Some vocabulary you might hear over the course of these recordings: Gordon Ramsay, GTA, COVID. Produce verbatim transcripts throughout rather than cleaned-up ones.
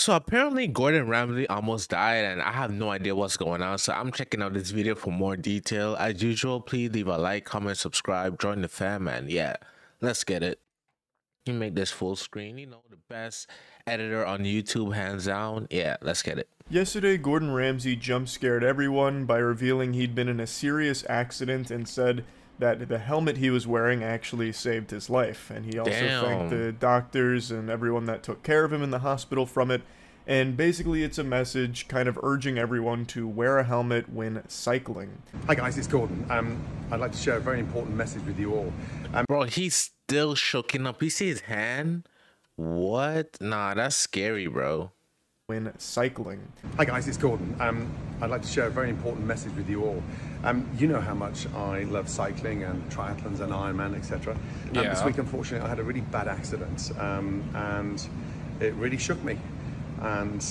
So apparently Gordon Ramsay almost died and I have no idea what's going on, so I'm checking out this video for more detail. As usual, please leave a like, comment, subscribe, join the fam, and yeah, let's get it. You make this full screen, you know, the best editor on YouTube, hands down. Yeah, let's get it. Yesterday, Gordon Ramsay jump-scared everyone by revealing he'd been in a serious accident and said that the helmet he was wearing actually saved his life. And he also Damn. thanked the doctors and everyone that took care of him in the hospital from it. And basically, it's a message kind of urging everyone to wear a helmet when cycling. Hi guys, it's Gordon. Um, I'd like to share a very important message with you all. Um, Bro, he's still shooken up. You see his hand? What? Nah, that's scary, bro. When cycling. Hi guys, it's Gordon. Um, I'd like to share a very important message with you all. Um, you know how much I love cycling and triathlons and Ironman, et cetera. Um, yeah. This week, unfortunately, I had a really bad accident, um, and it really shook me. And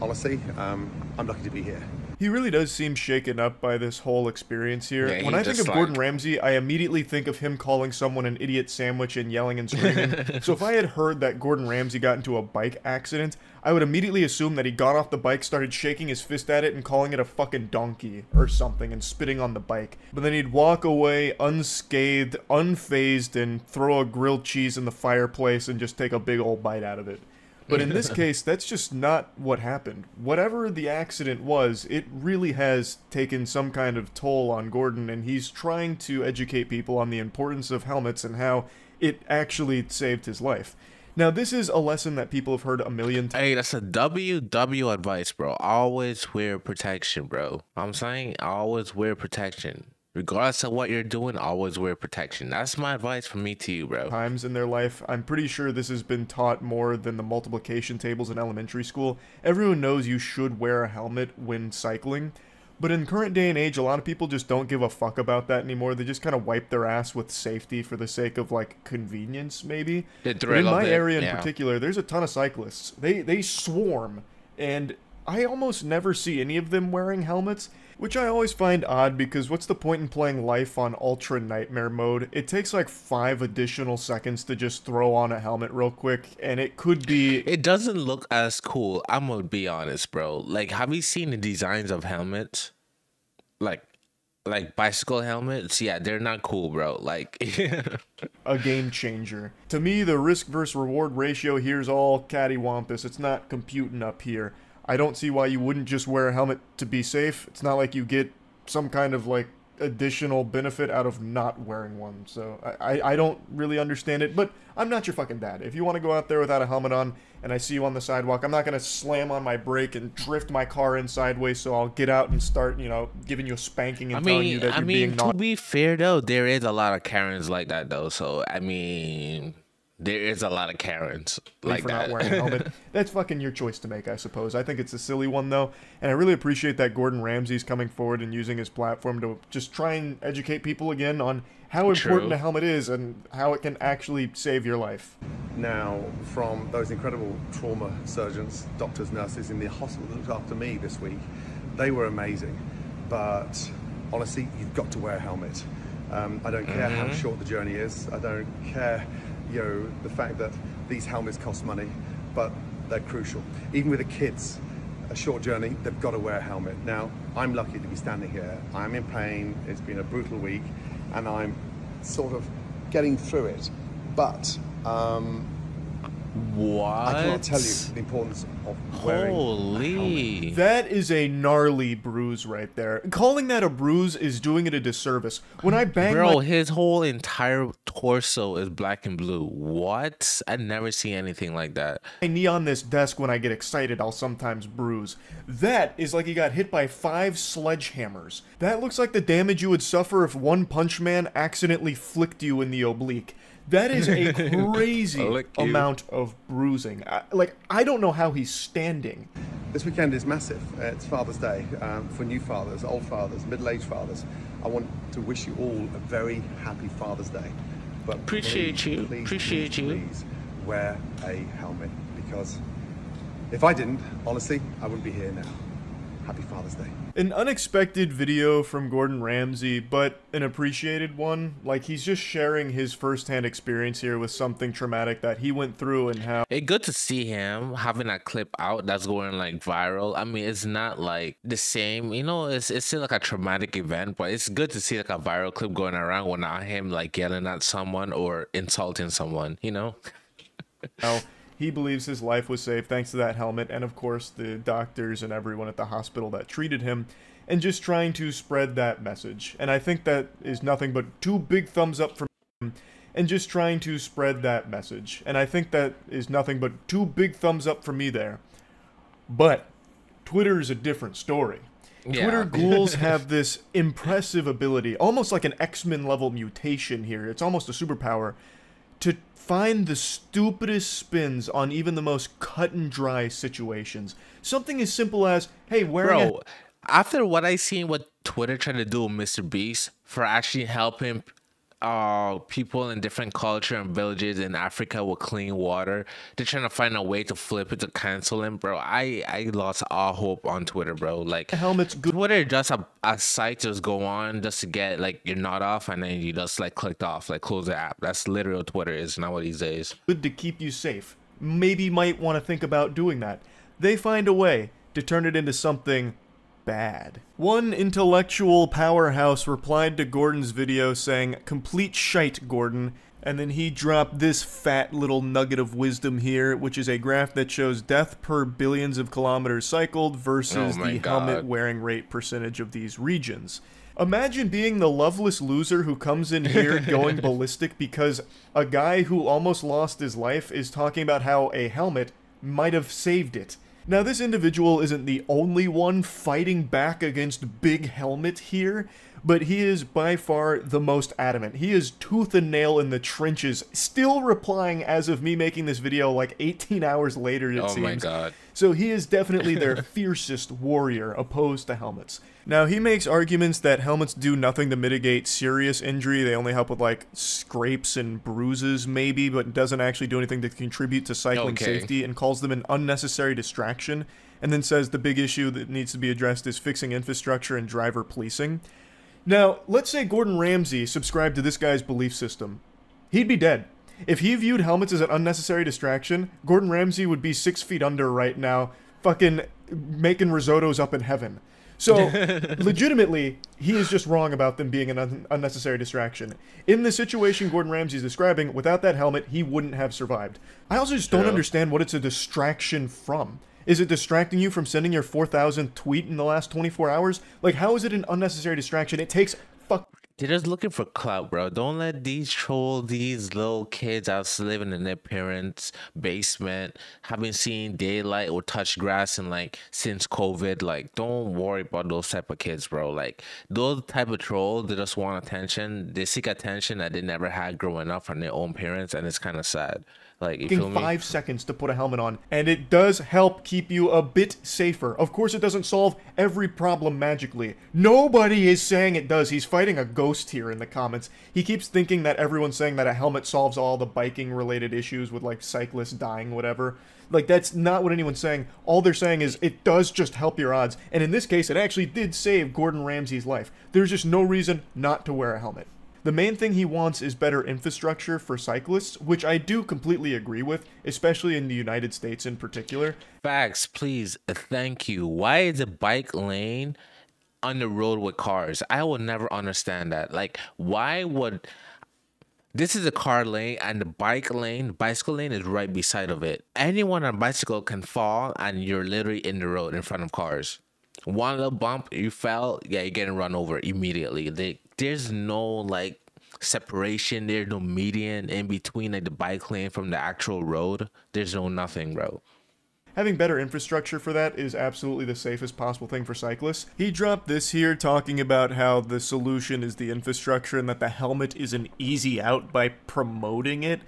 honestly, um, I'm lucky to be here. He really does seem shaken up by this whole experience here. Yeah, when I think of like... Gordon Ramsay, I immediately think of him calling someone an idiot sandwich and yelling and screaming. So if I had heard that Gordon Ramsay got into a bike accident, I would immediately assume that he got off the bike, started shaking his fist at it and calling it a fucking donkey or something and spitting on the bike. But then he'd walk away unscathed, unfazed, and throw a grilled cheese in the fireplace and just take a big old bite out of it. But in this case, that's just not what happened. Whatever the accident was, it really has taken some kind of toll on Gordon, and he's trying to educate people on the importance of helmets and how it actually saved his life. Now, this is a lesson that people have heard a million times. Hey, that's a W W advice, bro. Always wear protection, bro. I'm saying always wear protection. Regardless of what you're doing, always wear protection. That's my advice from me to you, bro. Times in their life, I'm pretty sure this has been taught more than the multiplication tables in elementary school. Everyone knows you should wear a helmet when cycling. But in current day and age, a lot of people just don't give a fuck about that anymore. They just kind of wipe their ass with safety for the sake of, like, convenience, maybe. But in my area in particular, there's a ton of cyclists. They, they swarm, and I almost never see any of them wearing helmets, which I always find odd because what's the point in playing life on ultra nightmare mode? It takes like five additional seconds to just throw on a helmet real quick, and it could be... It doesn't look as cool, I'm gonna be honest, bro. Like, have you seen the designs of helmets? Like, like bicycle helmets? Yeah, they're not cool, bro. Like... A game changer. To me, the risk versus reward ratio here is all cattywampus. It's not computing up here. I don't see why you wouldn't just wear a helmet to be safe. It's not like you get some kind of, like, additional benefit out of not wearing one. So I, I, I don't really understand it, but I'm not your fucking dad. If you want to go out there without a helmet on and I see you on the sidewalk, I'm not going to slam on my brake and drift my car in sideways so I'll get out and start, you know, giving you a spanking and I telling mean, you that I you're mean, being naughty. To be fair, though, there is a lot of Karens like that, though. So, I mean... There is a lot of Karens like for that. Not wearing a helmet. That's fucking your choice to make, I suppose. I think it's a silly one, though. And I really appreciate that Gordon Ramsay's coming forward and using his platform to just try and educate people again on how important True. a helmet is and how it can actually save your life. Now, from those incredible trauma surgeons, doctors, nurses in the hospital that looked after me this week, they were amazing. But honestly, you've got to wear a helmet. Um, I don't care mm-hmm. how short the journey is. I don't care... You know, the fact that these helmets cost money, but they're crucial. Even with the kids, a short journey, they've got to wear a helmet. Now, I'm lucky to be standing here. I'm in pain, it's been a brutal week, and I'm sort of getting through it. But, um... What? I cannot tell you the importance of wearing Holy. a helmet. That is a gnarly bruise right there. Calling that a bruise is doing it a disservice. When I bang Bro, my his whole entire torso is black and blue. What? I never see anything like that. My knee on this desk when I get excited, I'll sometimes bruise. That is like he got hit by five sledgehammers. That looks like the damage you would suffer if One Punch Man accidentally flicked you in the oblique. That is a crazy amount of bruising. I, like, I don't know how he's standing. This weekend is massive. It's Father's Day um, for new fathers, old fathers, middle-aged fathers. I want to wish you all a very happy Father's Day. But Appreciate please, you. Please, Appreciate please, you. Please wear a helmet, because if I didn't, honestly, I wouldn't be here now. Happy Father's Day. An unexpected video from Gordon Ramsay, but an appreciated one. Like, he's just sharing his firsthand experience here with something traumatic that he went through and how... It's good to see him having that clip out that's going, like, viral. I mean, it's not, like, the same. You know, it's, it's still, like, a traumatic event, but it's good to see, like, a viral clip going around without him, like, yelling at someone or insulting someone, you know? Now, he believes his life was saved thanks to that helmet and, of course, the doctors and everyone at the hospital that treated him, and just trying to spread that message. And I think that is nothing but two big thumbs up from him, and just trying to spread that message. And I think that is nothing but two big thumbs up from me there. But Twitter is a different story. Yeah. Twitter ghouls have this impressive ability, almost like an X-Men level mutation here. It's almost a superpower. To find the stupidest spins on even the most cut-and-dry situations. Something as simple as, hey, where are you? Bro, after what I seen what Twitter tried to do with Mister Beast for actually helping uh, people in different culture and villages in Africa with clean water, they're trying to find a way to flip it, to cancel him, bro. I, I lost all hope on Twitter, bro. Like, helmet's good. Twitter just a, a site to just go on just to get, like, you're not off, and then you just, like, clicked off, like, close the app. That's literally what Twitter is nowadays. Good to keep you safe. Maybe might want to think about doing that. They find a way to turn it into something bad. One intellectual powerhouse replied to Gordon's video saying, "Complete shite, Gordon," and then he dropped this fat little nugget of wisdom here, which is a graph that shows death per billions of kilometers cycled versus oh the God. helmet wearing rate percentage of these regions. Imagine being the loveless loser who comes in here going ballistic because a guy who almost lost his life is talking about how a helmet might have saved it. Now, this individual isn't the only one fighting back against Big Helmet here, but he is by far the most adamant. He is tooth and nail in the trenches, still replying as of me making this video like eighteen hours later, it oh seems. Oh my god. So he is definitely their fiercest warrior opposed to helmets. Now, he makes arguments that helmets do nothing to mitigate serious injury. They only help with, like, scrapes and bruises, maybe, but doesn't actually do anything to contribute to cycling okay. safety, and calls them an unnecessary distraction, and then says the big issue that needs to be addressed is fixing infrastructure and driver policing. Now, let's say Gordon Ramsay subscribed to this guy's belief system. He'd be dead. If he viewed helmets as an unnecessary distraction, Gordon Ramsay would be six feet under right now, fucking making risottos up in heaven. So, legitimately, he is just wrong about them being an un unnecessary distraction. In the situation Gordon Ramsay is describing, without that helmet, he wouldn't have survived. I also just don't yeah. understand what it's a distraction from. Is it distracting you from sending your four thousandth tweet in the last twenty-four hours? Like, how is it an unnecessary distraction? It takes fuck... They're just looking for clout, bro. Don't let these troll these little kids out living in their parents' basement, haven't seen daylight or touched grass in, like, since COVID. Like, don't worry about those type of kids, bro. Like, those type of trolls, they just want attention. They seek attention that they never had growing up from their own parents, and it's kind of sad. Like, you feel me? Five seconds to put a helmet on, and it does help keep you a bit safer. Of course, it doesn't solve every problem magically. Nobody is saying it does. He's fighting a ghost here in the comments. He keeps thinking that everyone's saying that a helmet solves all the biking-related issues with, like, cyclists dying, whatever. Like, that's not what anyone's saying. All they're saying is it does just help your odds. And in this case, it actually did save Gordon Ramsay's life. There's just no reason not to wear a helmet. The main thing he wants is better infrastructure for cyclists, which I do completely agree with, especially in the United States in particular. Facts, please, thank you. Why is a bike lane on the road with cars? I will never understand that. Like, why would... This is a car lane, and the bike lane, bicycle lane is right beside of it. Anyone on a bicycle can fall, and you're literally in the road in front of cars. One little bump, you fell, yeah, you're getting run over immediately. They... There's no, like, separation. There's no median in between, like, the bike lane from the actual road. There's no nothing, bro. Having better infrastructure for that is absolutely the safest possible thing for cyclists. He dropped this here talking about how the solution is the infrastructure and that the helmet is an easy out by promoting it.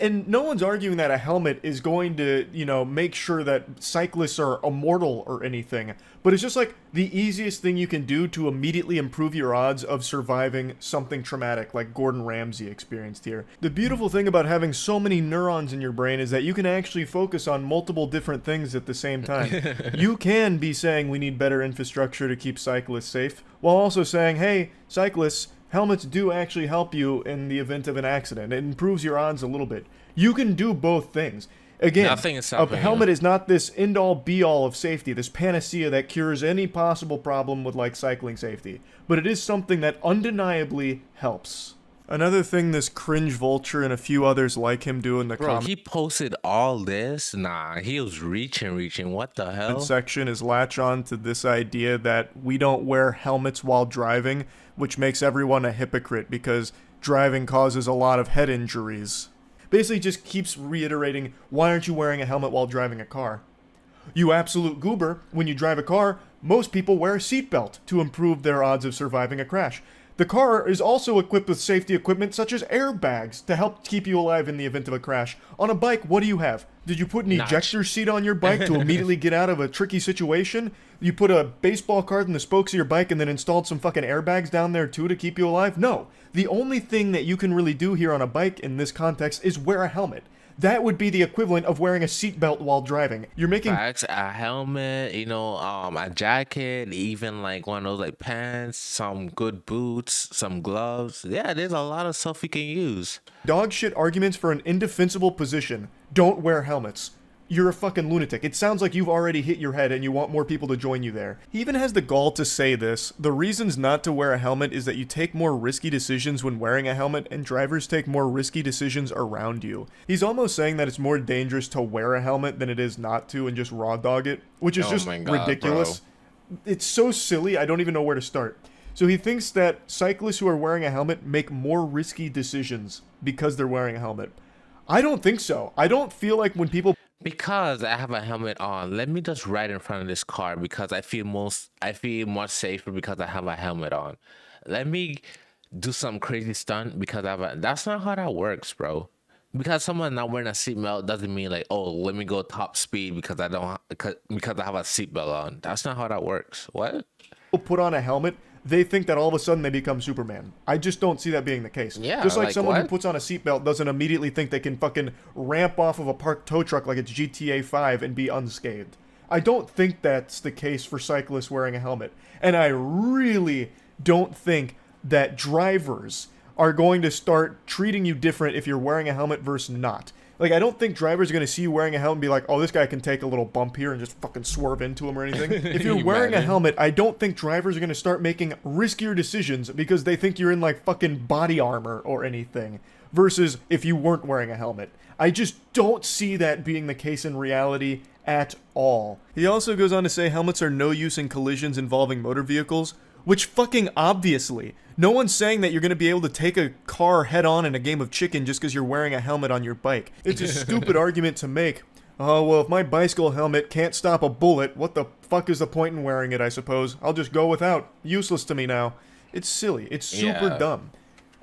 And no one's arguing that a helmet is going to, you know, make sure that cyclists are immortal or anything. But it's just like the easiest thing you can do to immediately improve your odds of surviving something traumatic like Gordon Ramsay experienced here. The beautiful thing about having so many neurons in your brain is that you can actually focus on multiple different things at the same time. You can be saying we need better infrastructure to keep cyclists safe, while also saying, hey, cyclists, helmets do actually help you in the event of an accident. It improves your odds a little bit. You can do both things. Again, a helmet is not this end-all be-all of safety, this panacea that cures any possible problem with, like, cycling safety. But it is something that undeniably helps. Another thing this cringe vulture and a few others like him do in the comments. He posted all this? Nah, he was reaching, reaching. What the hell? Section is latch on to this idea that we don't wear helmets while driving, which makes everyone a hypocrite because driving causes a lot of head injuries. Basically just keeps reiterating, why aren't you wearing a helmet while driving a car? You absolute goober, when you drive a car, most people wear a seatbelt to improve their odds of surviving a crash. The car is also equipped with safety equipment such as airbags to help keep you alive in the event of a crash. On a bike, what do you have? Did you put an Not. ejector seat on your bike to immediately get out of a tricky situation? You put a baseball card in the spokes of your bike and then installed some fucking airbags down there too to keep you alive? No. The only thing that you can really do here on a bike in this context is wear a helmet. That would be the equivalent of wearing a seatbelt while driving. You're making Facts, a helmet, you know, um, a jacket, even like one of those like pants, some good boots, some gloves. Yeah, there's a lot of stuff you can use. Dog shit arguments for an indefensible position. Don't wear helmets. You're a fucking lunatic. It sounds like you've already hit your head and you want more people to join you there. He even has the gall to say this. The reasons not to wear a helmet is that you take more risky decisions when wearing a helmet and drivers take more risky decisions around you. He's almost saying that it's more dangerous to wear a helmet than it is not to and just raw dog it, which is oh just my God, ridiculous. Bro. It's so silly, I don't even know where to start. So he thinks that cyclists who are wearing a helmet make more risky decisions because they're wearing a helmet. I don't think so. I don't feel like when people... Because I have a helmet on, let me just ride in front of this car because I feel most, I feel much safer because I have a helmet on. Let me do some crazy stunt because I have a, that's not how that works, bro. Because someone not wearing a seatbelt doesn't mean like, oh, let me go top speed because I don't, because I have a seatbelt on. That's not how that works. What? Put on a helmet. They think that all of a sudden they become Superman. I just don't see that being the case. Yeah, just like, like someone what? who puts on a seatbelt doesn't immediately think they can fucking ramp off of a parked tow truck like it's G T A five and be unscathed. I don't think that's the case for cyclists wearing a helmet. And I really don't think that drivers are going to start treating you different if you're wearing a helmet versus not. Like, I don't think drivers are going to see you wearing a helmet and be like, oh, this guy can take a little bump here and just fucking swerve into him or anything. If you're wearing a helmet, I don't think drivers are going to start making riskier decisions because they think you're in, like, fucking body armor or anything versus if you weren't wearing a helmet. I just don't see that being the case in reality at all. He also goes on to say helmets are no use in collisions involving motor vehicles, which fucking obviously... No one's saying that you're going to be able to take a car head-on in a game of chicken just because you're wearing a helmet on your bike. It's a stupid argument to make. Oh, well, if my bicycle helmet can't stop a bullet, what the fuck is the point in wearing it, I suppose? I'll just go without. Useless to me now. It's silly. It's super yeah. dumb.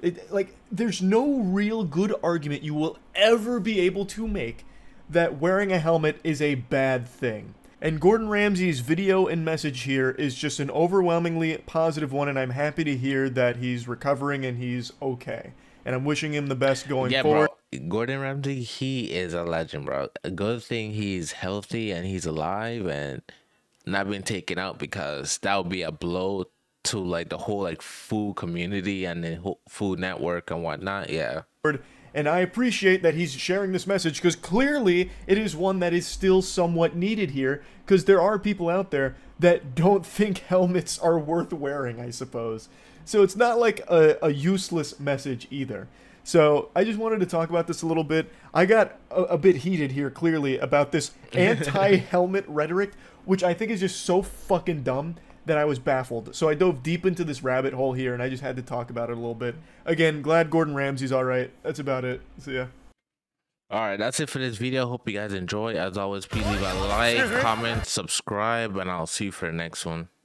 It, like, there's no real good argument you will ever be able to make that wearing a helmet is a bad thing. And Gordon Ramsay's video and message here is just an overwhelmingly positive one, and I'm happy to hear that he's recovering and he's okay. And I'm wishing him the best going yeah, forward. Bro. Gordon Ramsay, he is a legend, bro. A good thing he's healthy and he's alive and not been taken out because that would be a blow to like the whole like food community and the food network and whatnot. Yeah. And I appreciate that he's sharing this message because clearly it is one that is still somewhat needed here because there are people out there that don't think helmets are worth wearing, I suppose. So it's not like a, a useless message either. So I just wanted to talk about this a little bit. I got a, a bit heated here clearly about this anti-helmet rhetoric, which I think is just so fucking dumb that I was baffled. So I dove deep into this rabbit hole here, and I just had to talk about it a little bit. Again, glad Gordon Ramsay's all right. That's about it. See ya. All right, that's it for this video. Hope you guys enjoy. As always, please leave a like, comment, subscribe, and I'll see you for the next one.